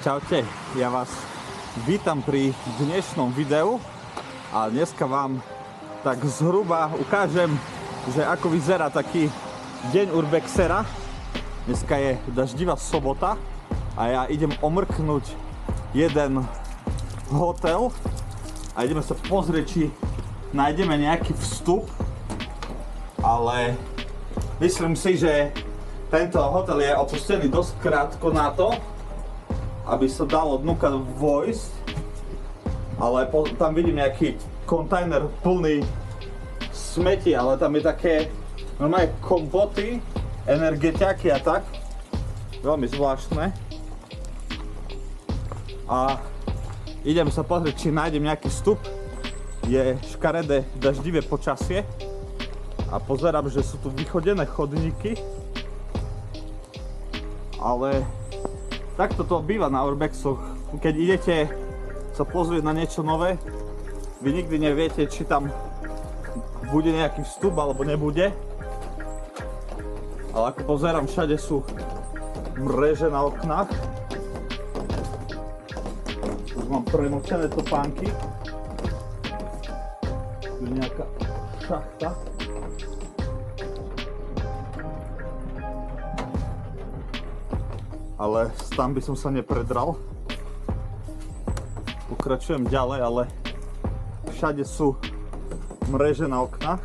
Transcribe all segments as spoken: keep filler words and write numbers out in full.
Čaute, ja vás vítam pri dnešnom videu a dneska vám tak zhruba ukážem, že ako vyzerá taký deň urbexera. Dneska je daždivá sobota a ja idem omrknúť jeden hotel a ideme sa pozrieť, či nájdeme nejaký vstup, ale myslím si, že tento hotel je opustený dosť krátko na to, aby sa dalo dnuka vojsť, ale po, tam vidím nejaký kontajner plný smeti, ale tam je také normálne kompoty, energetiaky a tak, veľmi zvláštne. A idem sa pozrieť, či nájdem nejaký vstup. Je škaredé daždivé počasie a pozerám, že sú tu vychodené chodníky, ale takto to býva na urbexoch. Keď idete sa pozrieť na niečo nové, vy nikdy neviete, či tam bude nejaký vstup alebo nebude. Ale ako pozerám, všade sú mreže na oknách. Už mám premočené topánky. Tu je nejaká šachta. Ale tam by som sa nepredral. Pokračujem ďalej, ale všade sú mreže na oknách.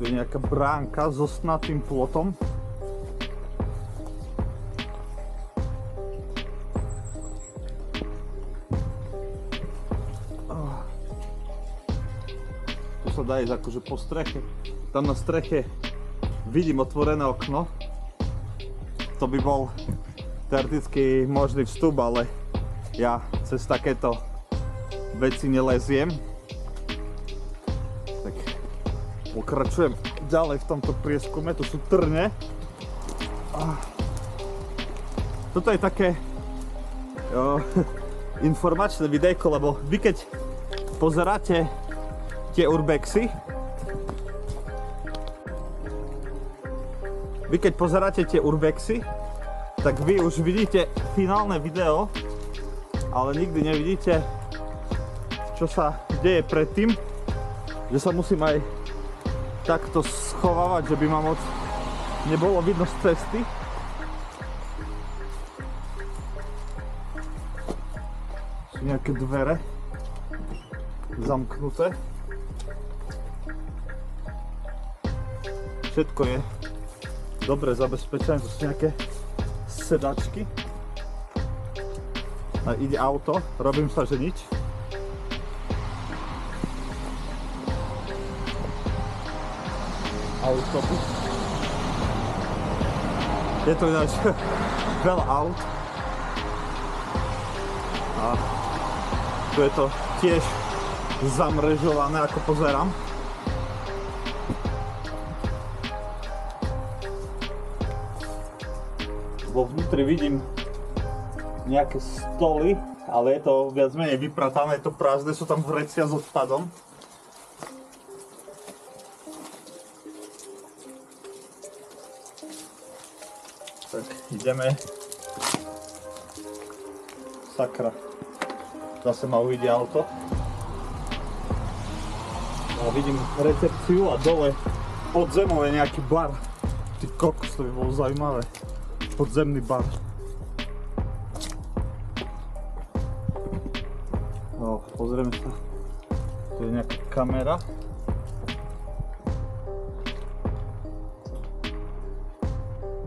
Tu je nejaká bránka so snatým plotom. Tu sa dá ísť akože po streche. Tam na streche vidím otvorené okno. To by bol teoreticky možný vstup, ale ja cez takéto veci neleziem. Tak pokračujem ďalej v tomto prieskume, tu sú trne. Toto je také jo, informačné videjko, lebo vy keď pozeráte tie urbexy, Vy keď pozeráte tie urbexy, tak vy už vidíte finálne video, ale nikdy nevidíte, čo sa deje predtým, že sa musím aj takto schovávať, že by ma moc nebolo vidno z cesty. Sú nejaké dvere zamknuté. Všetko je dobre zabezpečené, to sú nejaké sedačky. A ide auto, robím sa, že nič. Autobus. Je to ináč veľa aut. A tu je to tiež zamrežované, ako pozerám. Vo vnútri vidím nejaké stoly, ale je to viac menej vypratané, je to prázdne, sú tam vrecia s odpadom. Tak ideme. Sakra. Zase ma ujde auto. A vidím recepciu a dole pod zemou je nejaký bar. Ty kokos, to by bolo zaujímavé. Podzemný bar. No, pozrieme sa. Tu je nejaká kamera.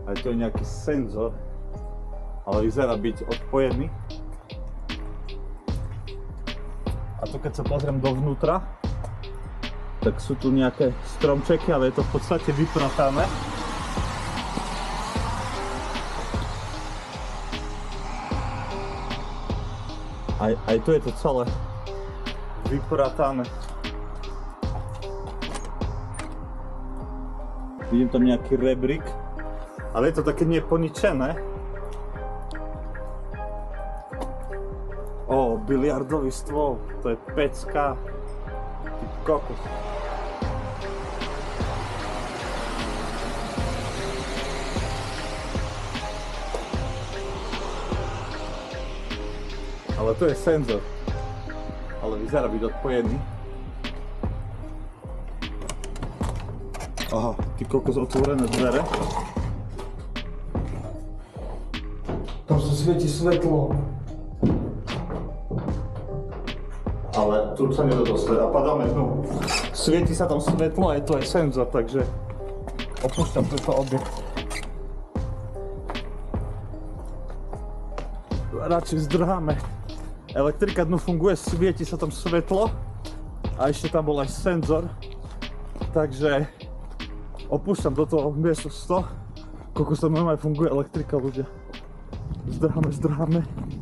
Aj tu je nejaký senzor, ale vyzerá byť odpojený. A tu keď sa pozriem dovnútra, tak sú tu nejaké stromčeky, ale je to v podstate vypratané. Aj, aj tu je to celé vypratané. Vidím tam nejaký rebrík, ale je to také neponičené. Ó, biliardový stôl, to je pecka. Ty kokos. Ale to je senzor. Ale vyzerá byť odpojený. Aha, ty kokos, otvorené dvere. Tam sa svieti svetlo. Ale tu sa nedodostane a padáme znovu. Svieti sa tam svetlo a je to aj senzor, takže opúšťam tento objekt. Radšej zdrháme. Elektrika dnu funguje, svieti sa tam svetlo a ešte tam bol aj senzor, takže opúšťam do toho miesto sto. Koľko sa tam aj funguje elektrika, ľudia. Zdrháme, zdrháme.